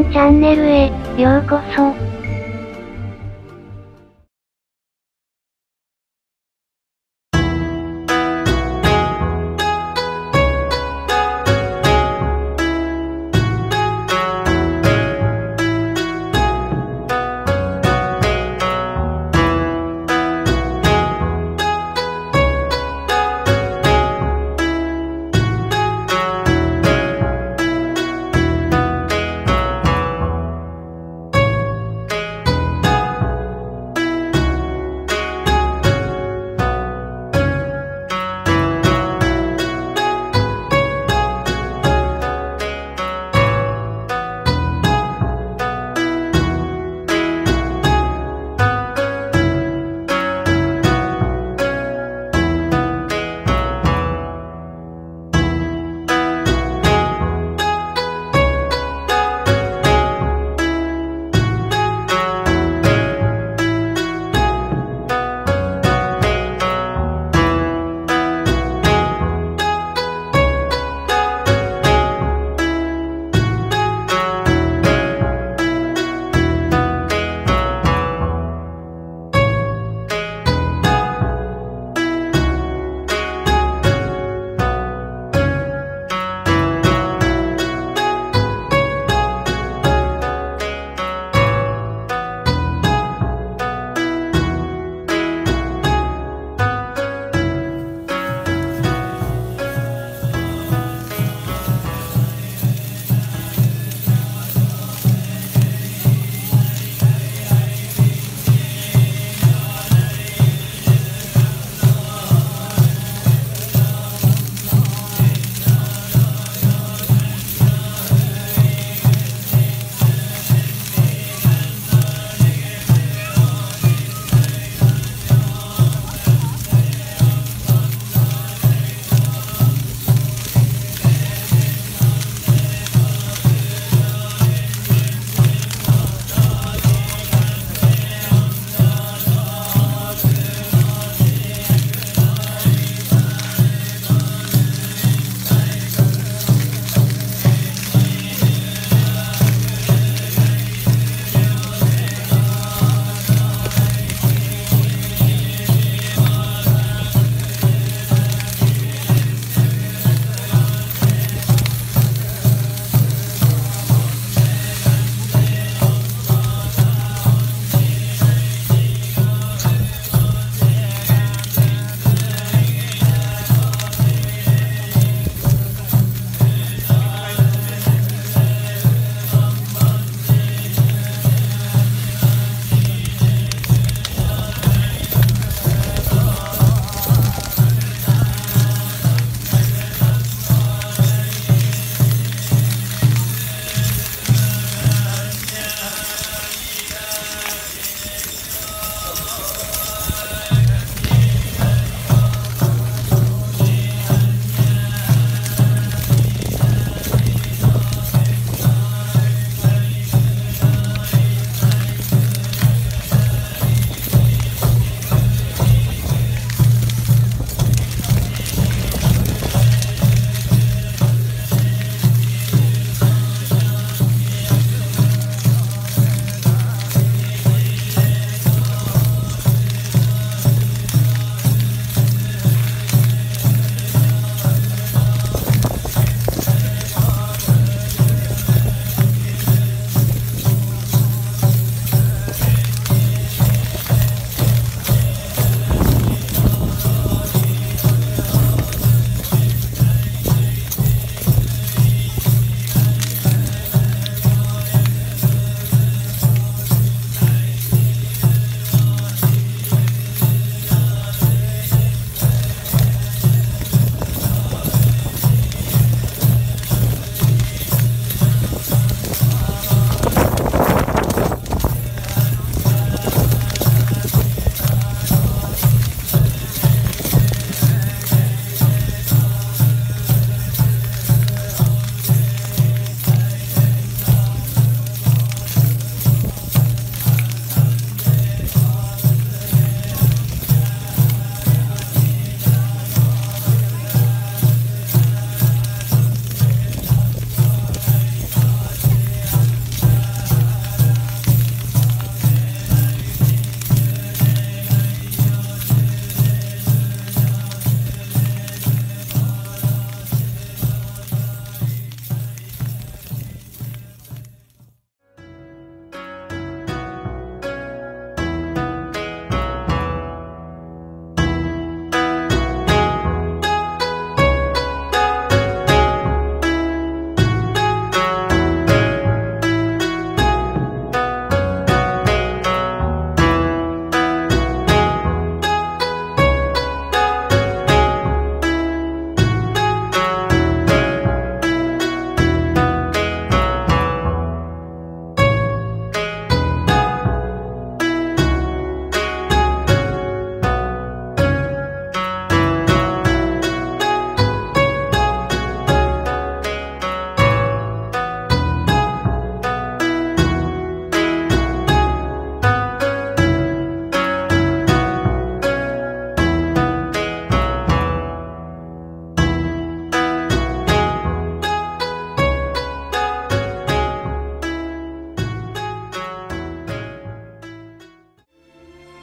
ンチャンネルへようこそ。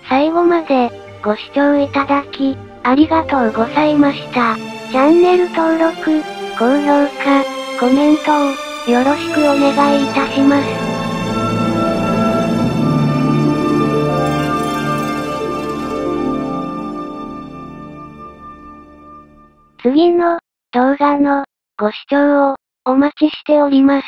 最後までご視聴いただきありがとうございました。チャンネル登録、高評価、コメントをよろしくお願いいたします。次の動画のご視聴をお待ちしております。